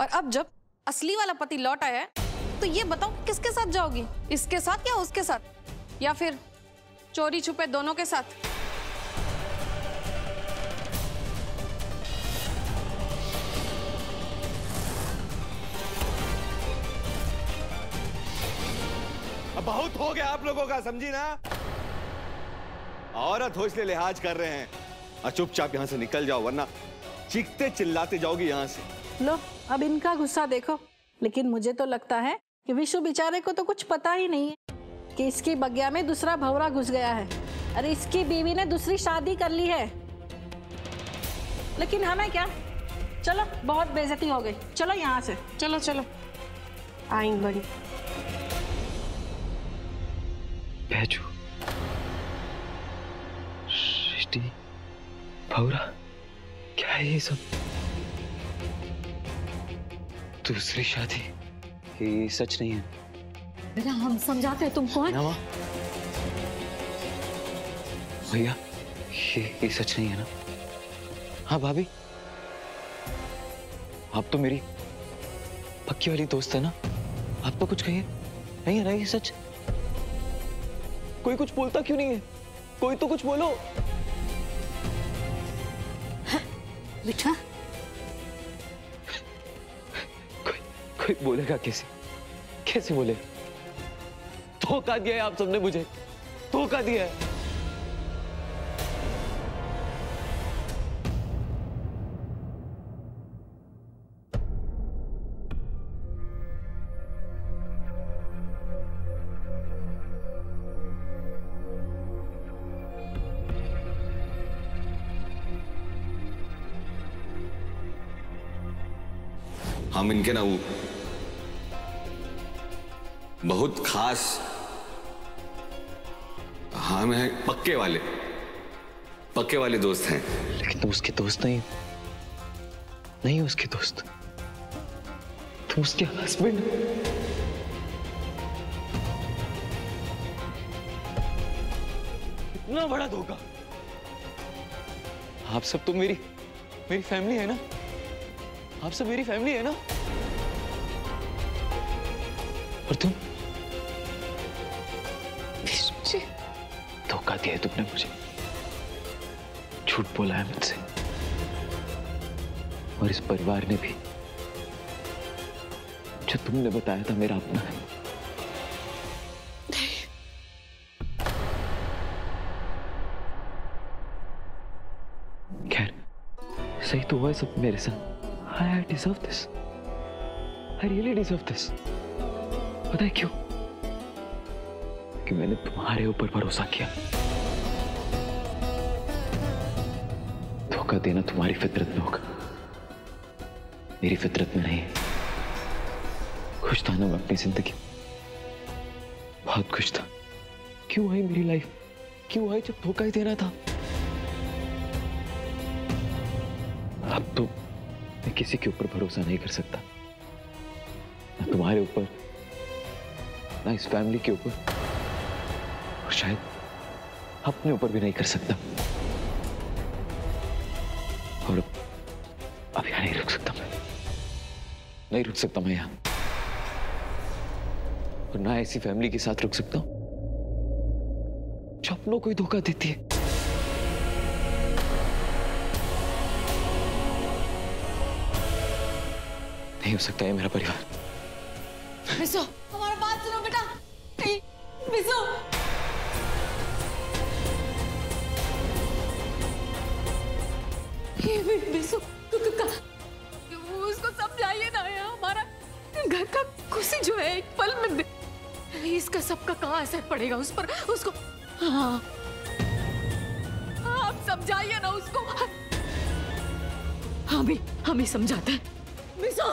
और अब जब असली वाला पति लौट आया है तो ये बताओ किसके साथ जाओगी, इसके साथ या उसके साथ, या फिर चोरी छुपे दोनों के साथ? अब बहुत हो गया आप लोगों का, समझी ना? औरत हो इसलिए लिहाज कर रहे हैं। और चुपचाप यहाँ से निकल जाओ वरना चीखते चिल्लाते जाओगी यहाँ से। लो अब इनका गुस्सा देखो। लेकिन मुझे तो लगता है कि विशु बेचारे को तो कुछ पता ही नहीं है कि इसकी बगिया में दूसरा भंवरा घुस गया है। अरे इसकी बीवी ने दूसरी शादी कर ली है। लेकिन हमें क्या, चलो बहुत बेइज्जती हो गई, चलो यहाँ से, चलो चलो। आइन बड़ी बैजू, सृष्टि, भंवरा, क्या है ये सब? दूसरी शादी, ये सच नहीं है। हम समझाते हैं, तुम कौन? भैया ये सच नहीं है ना? हाँ भाभी, आप तो मेरी पक्की वाली दोस्त है ना, आप तो कुछ कहिए। नहीं है ना ये सच? कोई कुछ बोलता क्यों नहीं है? कोई तो कुछ बोलो। बेटा कोई बोलेगा कैसे, कैसे बोलेगा? धोखा दिया है आप सबने मुझे, धोखा दिया है। हम इनके ना वो बहुत खास, हम हैं पक्के वाले दोस्त हैं। लेकिन तुम उसके दोस्त नहीं हो, उसके दोस्त तुम उसके हस्बैंड। इतना बड़ा धोखा! आप सब तो मेरी फैमिली है ना, आप सब मेरी फैमिली है ना, और तुम धोखा दिया है तुमने मुझे, झूठ बोला है मुझसे, और इस परिवार ने भी। जो तुमने बताया था मेरा अपना है। खैर सही तो हुआ सब मेरे संग। I deserve this, I really deserve this. पता है क्यों? कि मैंने तुम्हारे ऊपर भरोसा किया। धोखा देना तुम्हारी फितरत में होगा, मेरी फितरत में नहीं। खुश था ना मैं अपनी जिंदगी, बहुत खुश था। क्यों आई मेरी लाइफ, क्यों आई जब धोखा ही देना था? अब तो मैं किसी के ऊपर भरोसा नहीं कर सकता, ना तुम्हारे ऊपर, ना इस फैमिली के ऊपर, और शायद अपने ऊपर भी नहीं कर सकता। और अब यहां नहीं रुक सकता मैं, नहीं रुक सकता मैं यहां, और ना ऐसी फैमिली के साथ रुक सकता हूं जो अपनों को ही धोखा देती है। नहीं हो सकता ये मेरा परिवार। विशु हमारा बात सुनो बेटा, विशु उसको समझाइए ना, हमारा घर का खुशी जो है एक पल में, इसका सबका कहाँ असर पड़ेगा उस पर, उसको। हाँ आप समझाइए ना उसको। हाँ भी हम ही समझाते हैं। विशु,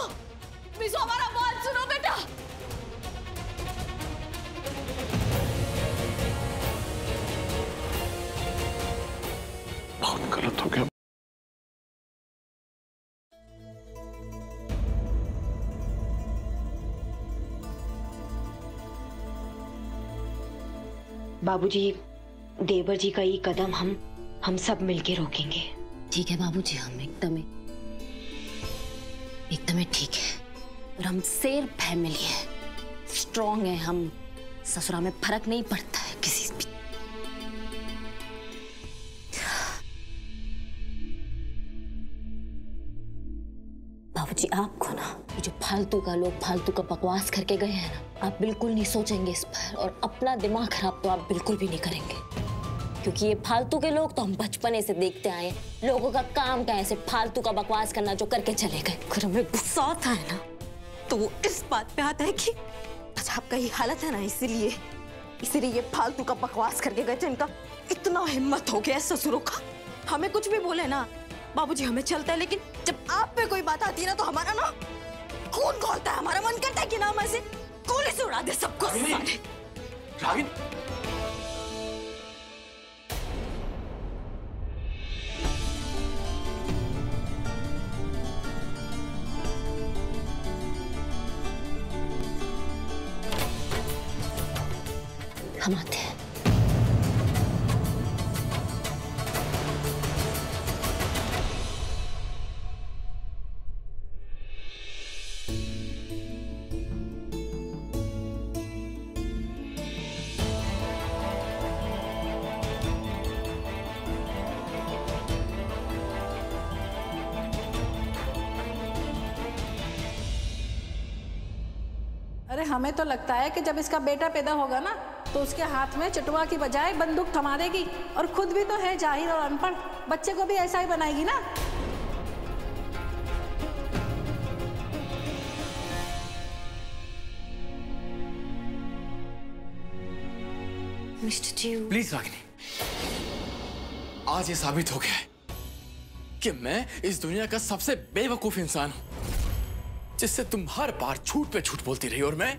विशु हमारा बात सुनो बेटा। बहुत गलत हो गया, बाबूजी, देवर जी का ये कदम हम सब मिलके रोकेंगे। ठीक है बाबूजी, हम एकदम एकदम ठीक है और हम शेर फैमिली है, स्ट्रॉन्ग है, हम ससुरा में फर्क नहीं पड़ता है किसी भी। बाबूजी आपको ना ये जो फालतू का लोग फालतू का बकवास करके गए हैं ना, आप बिल्कुल नहीं सोचेंगे इस पर और अपना दिमाग खराब तो आप बिल्कुल भी नहीं करेंगे, क्योंकि ये फालतू के लोग तो हम बचपने से देखते आए हैं। लोगों का काम क्या है ऐसे फालतू का बकवास करना जो करके चले गए। अगर हमें गुस्सा आता है ना तो वो इस बात पे आता है कि आपका ही हालत है ना, इसीलिए ये फालतू का बकवास करके गए थे। इनका इतना हिम्मत हो गया ससुरों का, हमें कुछ भी बोले ना बाबूजी हमें चलता है, लेकिन जब आप पे कोई बात आती है ना तो हमारा ना खून खौलता है, हमारा मन करता है कि ना हम ऐसे गोली से उड़ा दे सबको। हम आते हैं। अरे हमें तो लगता है कि जब इसका बेटा पैदा होगा ना तो उसके हाथ में चटुआ की बजाय बंदूक थमा देगी, और खुद भी तो है जाहिल और अनपढ़, बच्चे को भी ऐसा ही बनाएगी ना। मिस्टर जी प्लीज रागिनी, आज ये साबित हो गया है कि मैं इस दुनिया का सबसे बेवकूफ इंसान हूं, जिससे तुम हर बार झूठ पे झूठ बोलती रही, और मैं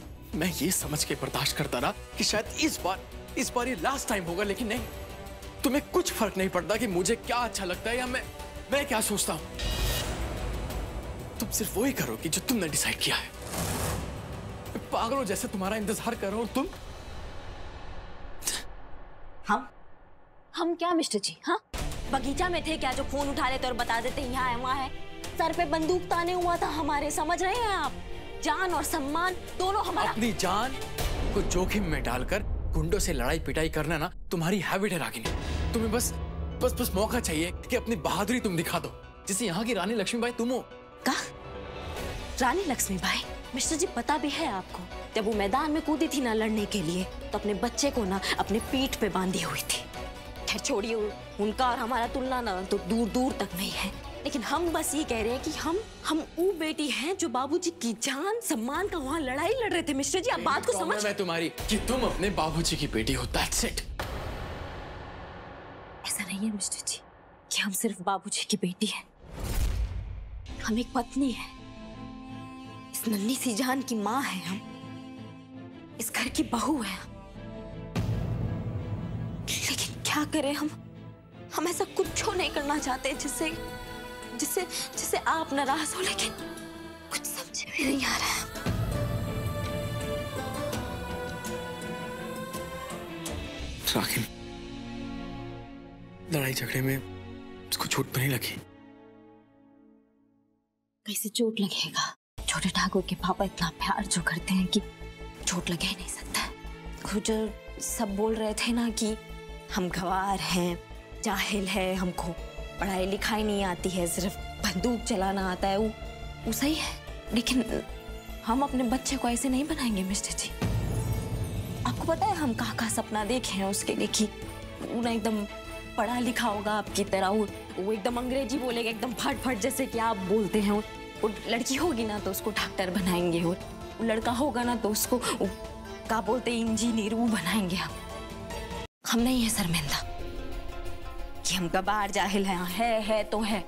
ये समझ के बर्दाश्त करता रहा कि शायद इस बार ये लास्ट टाइम होगा, लेकिन नहीं, तुम्हें कुछ फर्क नहीं पड़ता कि मुझे क्या अच्छा लगता है या मैं क्या सोचता हूं। तुम सिर्फ वही करोगी जो तुमने डिसाइड किया है। पागलों जैसे तुम्हारा इंतजार कर रहा हूं। तुम हम क्या मिस्टर जी, हाँ बगीचा में थे क्या जो फोन उठा लेते और बता देते यहाँ है वहां है? सर पे बंदूक ताने हुआ था हमारे, समझ रहे हैं आप? जान और सम्मान दोनों हमारा। अपनी जान को जोखिम में डालकर गुंडों से लड़ाई पिटाई करना ना तुम्हारी हैबिट है रागिनी। तुम्हें बस मौका चाहिए कि अपनी बहादुरी तुम दिखा दो, जिसे यहाँ की रानी लक्ष्मीबाई तुम हो। क्या रानी लक्ष्मीबाई? मिस्टर जी पता भी है आपको, जब वो मैदान में कूदी थी ना लड़ने के लिए तो अपने बच्चे को ना अपने पीठ पे बांधी हुई थी। खैर छोड़िए, उनका और हमारा तुलना ना तो दूर दूर तक नहीं है, लेकिन हम बस ये कह रहे हैं कि हम वो बेटी हैं जो बाबूजी की जान सम्मान का वहाँ लड़ाई लड़ रहे थे। मिस्टर जी आप बात को समझ मैं तुम्हारी कि तुम अपने बाबूजी की बेटी हो, दैट्स इट। ऐसा नहीं है मिस्टर जी कि हम सिर्फ बाबूजी की बेटी हैं, हम एक पत्नी है, इस नन्ही सी जान की माँ है, हम इस घर की बहू है। लेकिन क्या करें, हम ऐसा कुछ नहीं करना चाहते जिससे आप नाराज हो, लेकिन कुछ समझ में नहीं आ रहा है। रागिनी, लड़ाई झगड़े में उसको चोट तो नहीं लगी? कैसे चोट लगेगा? छोटे ठाकुर के पापा इतना प्यार जो करते हैं कि चोट लगे ही नहीं सकता। गुर्जर सब बोल रहे थे ना कि हम गवार हैं, जाहिल है, हमको पढ़ाई लिखाई नहीं आती है, सिर्फ बंदूक चलाना आता है। वो सही है, लेकिन हम अपने बच्चे को ऐसे नहीं बनाएंगे मिस्टर जी। आपको पता है हम कहाँ सपना देखे हैं उसके लिए कि वो ना एकदम पढ़ा लिखा होगा आपकी तरह, वो एकदम अंग्रेजी बोलेगा, एकदम फट फट जैसे कि आप बोलते हैं। वो लड़की होगी ना तो उसको डॉक्टर बनाएंगे, और लड़का होगा ना तो उसको क्या बोलते हैं इंजीनियर वो बनाएंगे। हम नहीं है शर्मिंदा कि हम गवार जाहिल है तो है,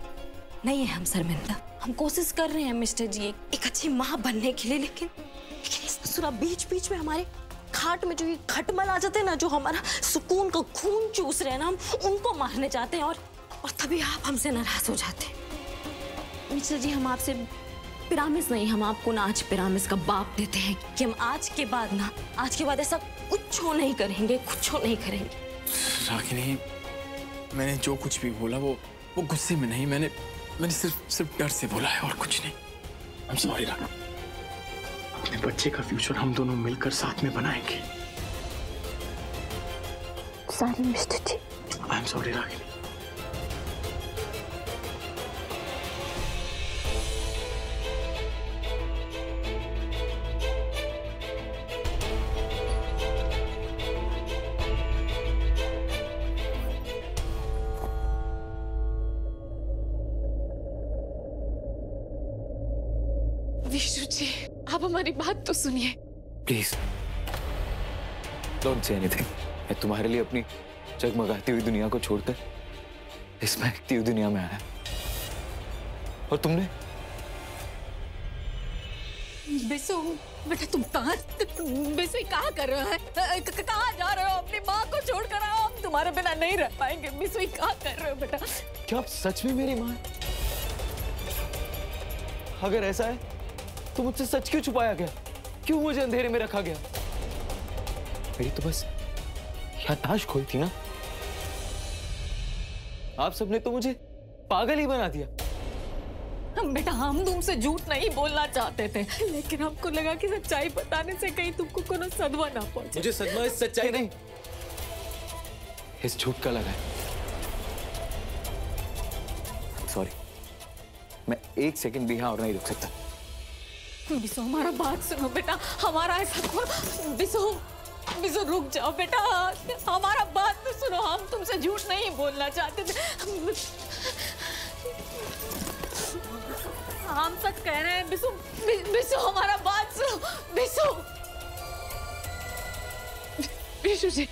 नहीं है हम शर्मिंदा। हम कोशिश कर रहे हैं मिस्टर जी एक अच्छी माँ बनने के लिए, लेकिन ससुरा बीच में हमारे खाट में जो ये खटमल आ जाते हैं ना, जो हमारा सुकून का खून चूस रहे हैं ना, हम उनको मारने चाहते हैं, और तभी आप हमसे नाराज हो जाते हैं। मिस्टर जी हम आपसे पिरामिस नहीं, हम आपको ना आज पिरामिस का बाप देते हैं कि हम आज के बाद ऐसा कुछ नहीं करेंगे। रागिनी मैंने जो कुछ भी बोला वो गुस्से में नहीं, मैंने सिर्फ डर से बोला है और कुछ नहीं। I'm sorry, रागनी। अपने बच्चे का फ्यूचर हम दोनों मिलकर साथ में बनाएंगे। Sorry, Mr. Ji. I'm sorry, रागनी। विशु जी, आप हमारी बात तो सुनिए। Please don't say anything. मैं तुम्हारे लिए अपनी जगमगाती हुई दुनिया को छोड़कर इस महकती हुई दुनिया में आया। और तुमने विशु बेटा, तुम कहाँ कर रहे हैं? कहाँ जा रहे हो? अपनी माँ को छोड़कर आओ, हम तुम्हारे बिना नहीं रह पाएंगे। विशु कहाँ कर रहे हो बेटा? क्या आप सच में मेरी माँ? अगर ऐसा है तो मुझसे सच क्यों छुपाया गया? क्यों मुझे अंधेरे में रखा गया? मेरी तो बस याददाश्त खोई थी ना। आप सबने तो मुझे पागल ही बना दिया। बेटा, हम तुमसे झूठ नहीं बोलना चाहते थे, लेकिन हमको लगा कि सच्चाई बताने से कहीं तुमको कोई सदमा ना पहुंचे। मुझे सदमा इस सच्चाई नहीं, इस झूठ का लगा है। सॉरी, मैं एक सेकंड भी यहां और नहीं रुक सकता। विशु, हमारा बात सुनो बेटा। हमारा ऐसा विशु रुक जाओ बेटा, हमारा बात तो सुनो। हम तुमसे झूठ नहीं बोलना चाहते थे। हम सच कह रहे हैं। विशु विशु, हमारा बात सुनो। विशु विशु जी,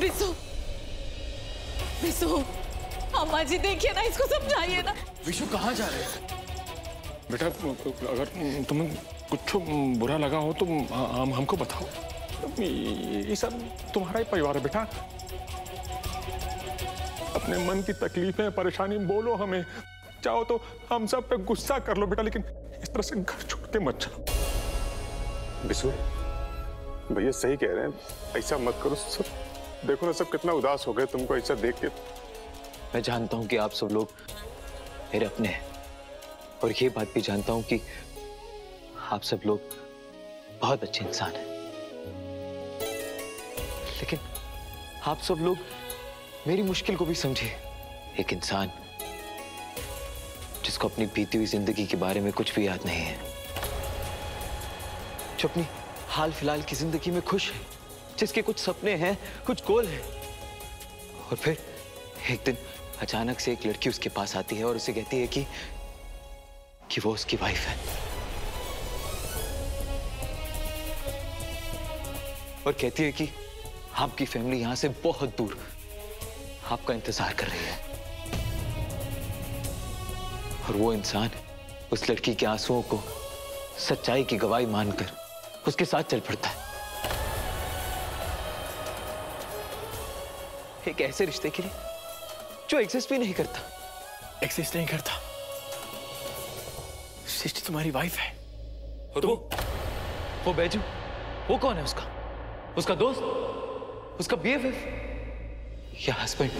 विशु, विशु, अम्मा जी देखिए ना, इसको समझाइए ना। विशु कहाँ जा रहे हैं? बेटा, अगर तुम्हें कुछ बुरा लगा हो तो हमको बताओ। ये सब तुम्हारा ही परिवार है बेटा। अपने मन की तकलीफें, परेशानी बोलो हमें। चाहो तो हम सब पे गुस्सा कर लो बेटा, लेकिन इस तरह से घर छोड़ के मत जाओ। विशु भैया सही कह रहे हैं, ऐसा मत करो। सब देखो ना, सब कितना उदास हो गए तुमको ऐसा देख के। मैं जानता हूं कि आप सब लोग मेरे अपने हैं, और ये बात भी जानता हूं कि आप सब लोग बहुत अच्छे इंसान हैं, लेकिन आप सब लोग मेरी मुश्किल को भी समझिए। एक इंसान जिसको अपनी बीती हुई जिंदगी के बारे में कुछ भी याद नहीं है, जो अपनी हाल फिलहाल की जिंदगी में खुश है, जिसके कुछ सपने हैं, कुछ गोल हैं, और फिर एक दिन अचानक से एक लड़की उसके पास आती है और उसे कहती है कि वो उसकी वाइफ है, और कहती है कि आपकी फैमिली यहां से बहुत दूर आपका इंतजार कर रही है। और वो इंसान उस लड़की के आंसुओं को सच्चाई की गवाही मानकर उसके साथ चल पड़ता है, एक ऐसे रिश्ते के लिए जो एग्जिस्ट भी नहीं करता। एग्जिस्ट नहीं करता? सृष्टि तुम्हारी वाइफ है। और वो बैजू, वो कौन है? उसका दोस्त, उसका बीएफएफ या हस्बैंड?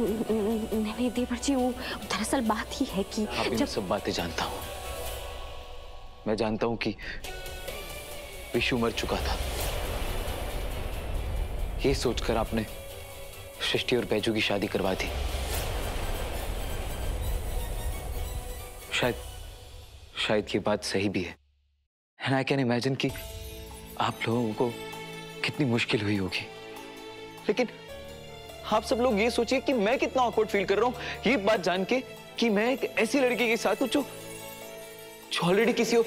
नहीं देवर जी, वो दरअसल बात ही है कि मैं सब बातें जानता हूं। मैं जानता हूं कि विशु मर चुका था। ये सोचकर आपने सृष्टि और बैजू की शादी करवा दी। शायद ये बात सही भी है। एंड आई कैन इमेजिन कि आप लोगों को कितनी मुश्किल हुई होगी, लेकिन आप सब लोग ये सोचिए कि मैं कितना ऑकवर्ड फील कर रहा हूं ये बात जान के कि मैं एक ऐसी लड़की के साथ हूं जो ऑलरेडी किसी हो।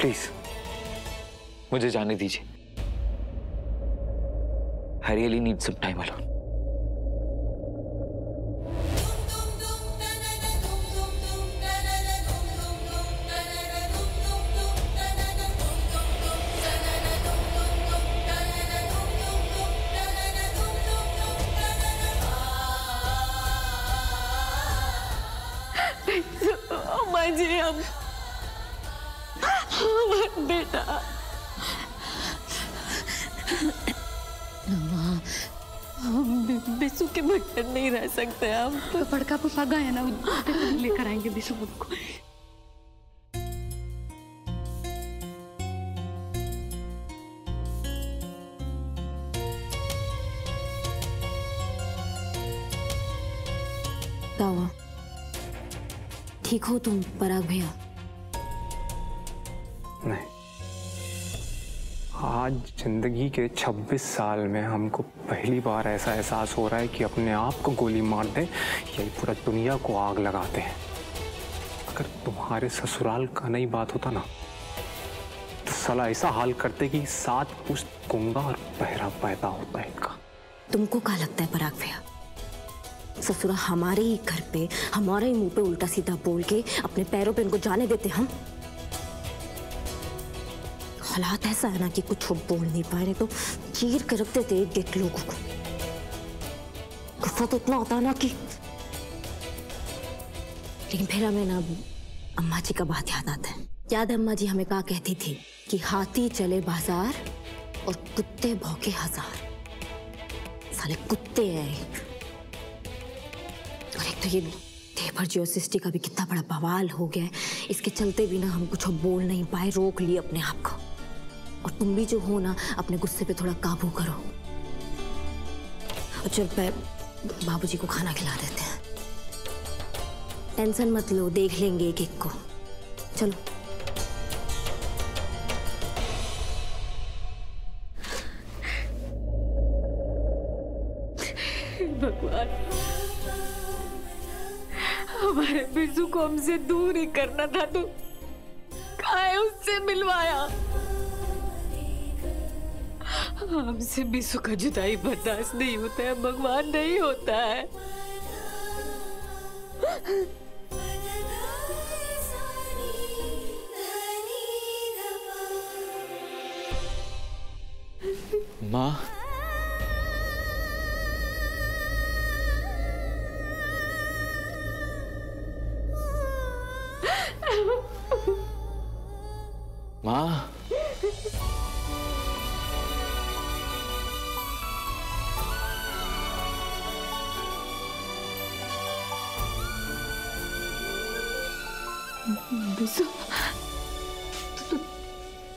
प्लीज मुझे जाने दीजिए। I really need some time alone. नहीं रह सकते आप। बड़का पापा गए है ना, लेकर आएंगे विशु को। दावा ठीक हो तुम पराग भैया? नहीं, आज जिंदगी के 26 साल में हमको पहली बार ऐसा एहसास हो रहा है कि अपने आप को गोली मार दें या पूरा दुनिया को आग लगाते हैं। अगर तुम्हारे ससुराल का नहीं बात होता ना तो साला ऐसा हाल करते कि सात पुश्त गूंगा और पहरा पैदा होता है इनका। तुमको क्या लगता है पराग भैया, ससुरा हमारे ही घर पे हमारे ही मुंह पे उल्टा सीधा बोल के अपने पैरों पे इनको जाने देते? हम हालात ऐसा है ना कि कुछ बोल नहीं पाए, नहीं तो चीर कर रखते थे एक एक लोगों को। गुस्सा तो इतना होता ना कि, लेकिन फिर हमें ना अम्मा जी का बात याद आता है। याद है अम्मा जी हमें क्या कहती थी कि हाथी चले बाजार और कुत्ते भौंके हजार। साले कुत्ते हैं। और एक तो ये देवर जी और सृष्टि का भी कितना बड़ा बवाल हो गया है, इसके चलते भी ना हम कुछ बोल नहीं पाए, रोक लिए अपने आप को। और तुम भी जो हो ना अपने गुस्से पे थोड़ा काबू करो। और चल बाबूजी को खाना खिला देते हैं। टेंशन मत लो, देख लेंगे एक एक को। चलो भगवान, हमारे बिरजू को हमसे दूर ही करना था, तो काहे उससे मिलवाया? हमसे बिशु का जुदाई बर्दाश्त नहीं होता है भगवान, नहीं होता है। माँ, माँ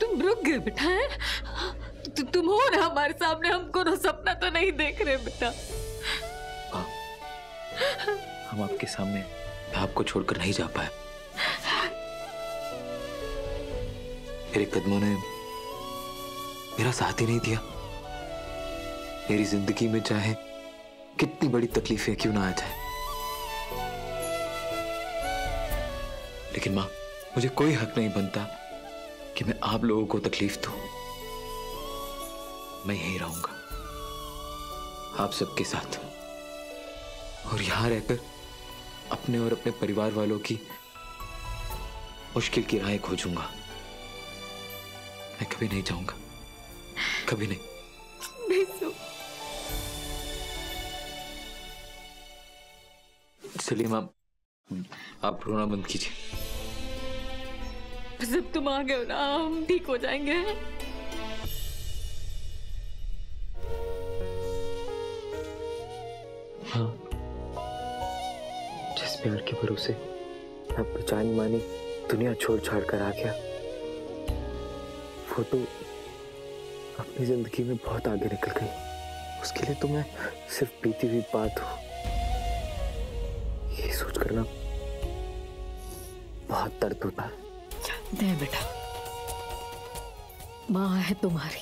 तुम रुक गए बेटा? है तुम हो ना हमारे सामने, हमको रो सपना तो नहीं देख रहे बेटा? हम आपके सामने भाप को छोड़कर नहीं जा पाए। मेरे कदमों ने मेरा साथ ही नहीं दिया। मेरी जिंदगी में चाहे कितनी बड़ी तकलीफें क्यों ना आ जाए, लेकिन माँ मुझे कोई हक नहीं बनता कि मैं आप लोगों को तकलीफ दूं। मैं यहीं रहूंगा आप सबके साथ, और यहां रहकर अपने और अपने परिवार वालों की मुश्किल की राहें खोजूंगा। मैं कभी नहीं जाऊंगा, कभी नहीं। बिशु चलिए माँ, आप रोना बंद कीजिए। जब तुम आ गए हो ना हम ठीक हो जाएंगे। हाँ, जिस प्यार के भरोसे आप जानी मानी दुनिया छोड़ छाड़ कर आ गया, वो तो अपनी जिंदगी में बहुत आगे निकल गई। उसके लिए तो मैं सिर्फ बीती हुई बात हूँ, ये सोच करना बहुत दर्द होता है। नहीं बेटा, माँ है तुम्हारी,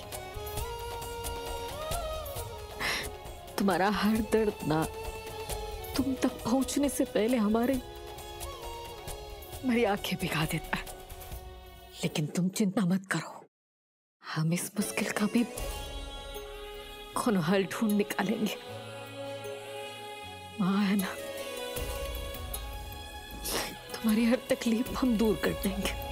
तुम्हारा हर दर्द ना तुम तक पहुंचने से पहले हमारी आंखें भिगा देता है। लेकिन तुम चिंता मत करो, हम इस मुश्किल का भी कौन हल ढूंढ निकालेंगे। माँ है ना, तुम्हारी हर तकलीफ हम दूर कर देंगे।